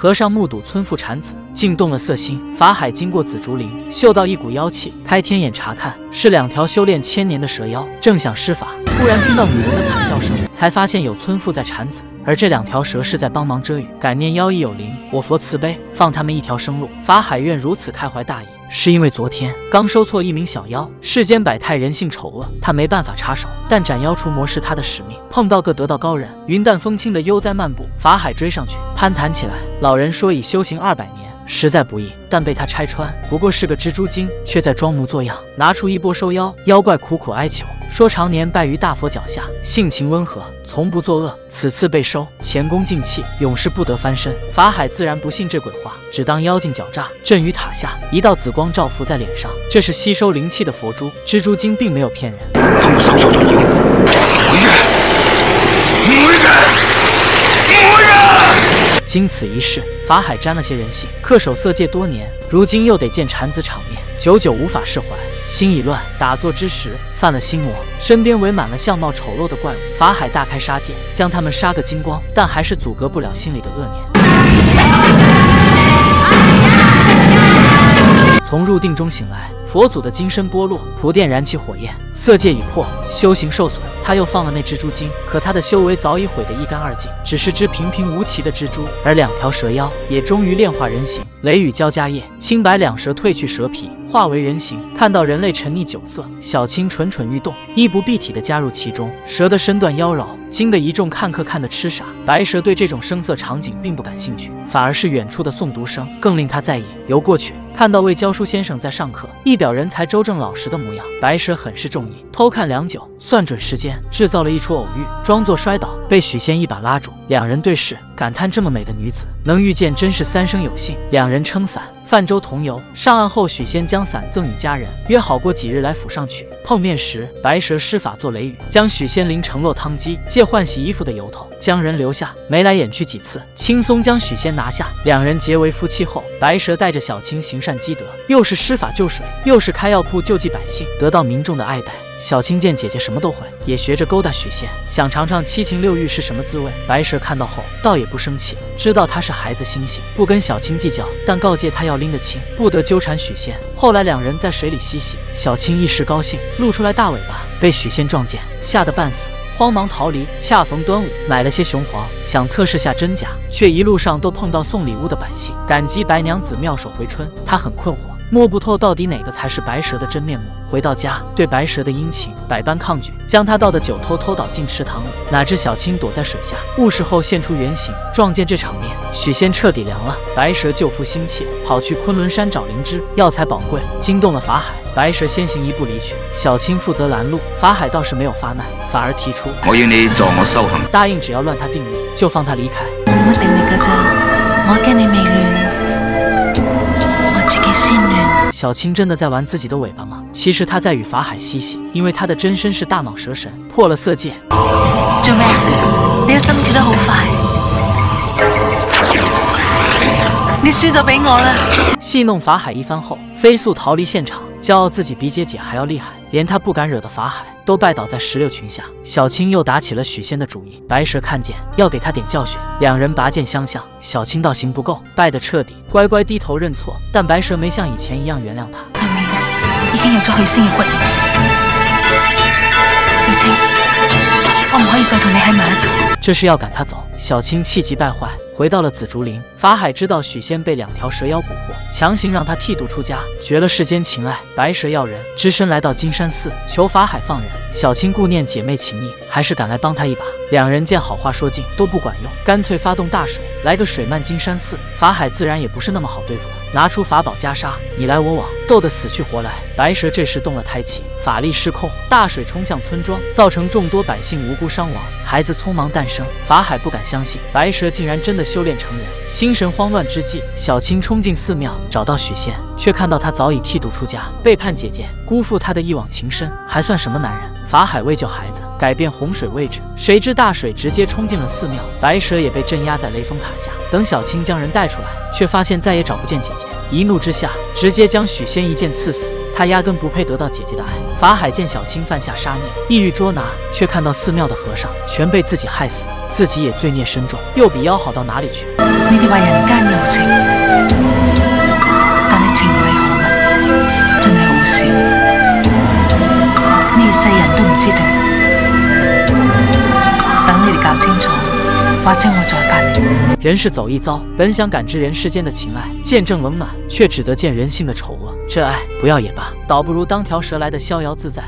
和尚目睹村妇产子，竟动了色心。法海经过紫竹林，嗅到一股妖气，开天眼查看，是两条修炼千年的蛇妖。正想施法，突然听到女人的惨叫声，才发现有村妇在产子，而这两条蛇是在帮忙遮雨。感念妖异有灵，我佛慈悲，放他们一条生路。法海愿如此开怀大意。 是因为昨天刚收错一名小妖，世间百态，人性丑恶，他没办法插手，但斩妖除魔是他的使命。碰到个得道高人，云淡风轻的悠哉漫步，法海追上去攀谈起来。老人说已修行200年，实在不易，但被他拆穿不过是个蜘蛛精，却在装模作样，拿出衣钵收妖。妖怪苦苦哀求，说常年拜于大佛脚下，性情温和，从不作恶。此次被收，前功尽弃，永世不得翻身。法海自然不信这鬼话，只当妖精狡诈。镇于塔下，一道紫光照拂在脸上，这是吸收灵气的佛珠。蜘蛛精并没有骗人，他们手上掌印，魔人。经此一事，法海沾了些人性，恪守色戒多年，如今又得见产子场面。 久久无法释怀，心已乱。打坐之时犯了心魔，身边围满了相貌丑陋的怪物。法海大开杀戒，将他们杀个精光，但还是阻隔不了心里的恶念。从入定中醒来，佛祖的金身剥落，普电燃起火焰，色戒已破，修行受损。他又放了那蜘蛛精，可他的修为早已毁得一干二净，只是只平平无奇的蜘蛛。而两条蛇妖也终于炼化人形。 雷雨交加夜，青白两蛇褪去蛇皮，化为人形。看到人类沉溺酒色，小青蠢蠢欲动，衣不蔽体的加入其中。蛇的身段妖娆，惊得一众看客看得痴傻。白蛇对这种声色场景并不感兴趣，反而是远处的诵读声更令他在意。游过去，看到位教书先生在上课，一表人才周正老实的模样。白蛇很是中意，偷看良久，算准时间，制造了一出偶遇，装作摔倒，被许仙一把拉住。两人对视，感叹这么美的女子能遇见，真是三生有幸。两人撑伞。 泛舟同游，上岸后，许仙将伞赠与家人，约好过几日来府上取。碰面时，白蛇施法做雷雨，将许仙淋成落汤鸡，借换洗衣服的由头将人留下，眉来眼去几次，轻松将许仙拿下。两人结为夫妻后，白蛇带着小青行善积德，又是施法救水，又是开药铺救济百姓，得到民众的爱戴。 小青见姐姐什么都会，也学着勾搭许仙，想尝尝七情六欲是什么滋味。白蛇看到后，倒也不生气，知道她是孩子心性，不跟小青计较，但告诫她要拎得清，不得纠缠许仙。后来两人在水里嬉戏，小青一时高兴，露出来大尾巴，被许仙撞见，吓得半死。 慌忙逃离，恰逢端午，买了些雄黄，想测试下真假，却一路上都碰到送礼物的百姓。感激白娘子妙手回春，他很困惑，摸不透到底哪个才是白蛇的真面目。回到家，对白蛇的殷勤百般抗拒，将他倒的酒偷倒进池塘里。哪知小青躲在水下，误事后现出原形，撞见这场面，许仙彻底凉了。白蛇救夫心切，跑去昆仑山找灵芝，药材宝贵，惊动了法海。 白蛇先行一步离去，小青负责拦路。法海倒是没有发难，反而提出我要你助我修行，答应只要乱他定力，就放他离开。我定力噶咋，我惊你未乱，我自己先乱。小青真的在玩自己的尾巴吗？其实她在与法海嬉戏，因为她的真身是大蟒蛇神，破了色戒。做咩？你心跳得好快。 你输咗俾我啦！戏弄法海一番后，飞速逃离现场，骄傲自己比姐姐还要厉害，连他不敢惹的法海都拜倒在石榴裙下。小青又打起了许仙的主意，白蛇看见要给他点教训，两人拔剑相向。小青道行不够，败得彻底，乖乖低头认错。但白蛇没像以前一样原谅他。上面已經有咗許仙嘅骨肉，小青，我唔可以再同你喺埋一齊。這是要趕他走，小青氣急敗壞。 回到了紫竹林，法海知道许仙被两条蛇妖蛊惑，强行让他剃度出家，绝了世间情爱。白蛇要人，只身来到金山寺求法海放人。小青顾念姐妹情谊，还是赶来帮他一把。两人见好话说尽都不管用，干脆发动大水，来个水漫金山寺。法海自然也不是那么好对付的，拿出法宝袈裟，你来我往，斗得死去活来。白蛇这时动了胎气，法力失控，大水冲向村庄，造成众多百姓无辜伤亡，孩子匆忙诞生。法海不敢相信，白蛇竟然真的。 修炼成人，心神慌乱之际，小青冲进寺庙，找到许仙，却看到他早已剃度出家，背叛姐姐，辜负她的一往情深，还算什么男人？法海为救孩子，改变洪水位置，谁知大水直接冲进了寺庙，白蛇也被镇压在雷峰塔下。等小青将人带出来，却发现再也找不见姐姐，一怒之下，直接将许仙一剑刺死。 他压根不配得到姐姐的爱。法海见小青犯下杀孽，意欲捉拿，却看到寺庙的和尚全被自己害死，自己也罪孽深重，又比妖好到哪里去？你哋话人间有情，但係情為何物，真係好少。呢世人都唔知定，等你哋搞清楚，或者我再返嚟。人世走一遭，本想感知人世间的情爱，见证冷暖，却只得见人心的丑恶。这爱不要也罢，倒不如当条蛇来的逍遥自在。